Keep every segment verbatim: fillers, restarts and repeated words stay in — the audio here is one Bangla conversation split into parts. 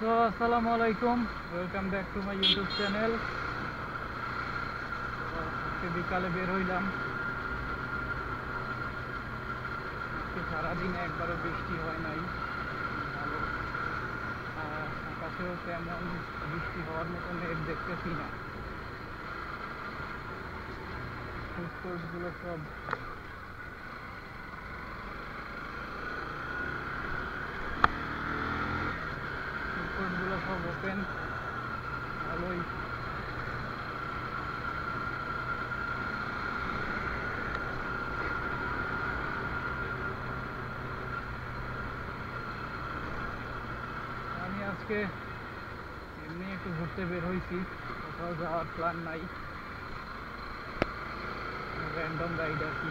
So assalamu alaikum, welcome back to my YouTube channel. আজকে বিকালে বের হইলাম, আজকে সারাদিন একবারও বৃষ্টি হয় নাই, ভালো আকাশেও তেমন বৃষ্টি হওয়ার মতো নেট দেখতেছি না। ফুডকোর্টগুলো সব open, ভালোই আমি আজকে এমনি একটু ঘুরতে বের হয়েছি, কোথাও যাওয়ার প্ল্যান নাই, র্যান্ডম রাইড আর কি।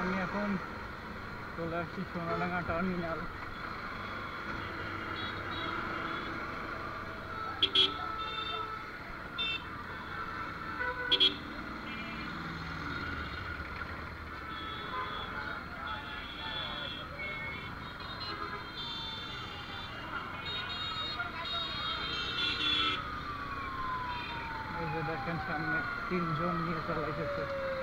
আমি এখন চলে আসছি সোনাডাঙ্গা টার্মিনাল। এই যে দেখেন সামনে তিনজন নিয়ে চলে এসেছে।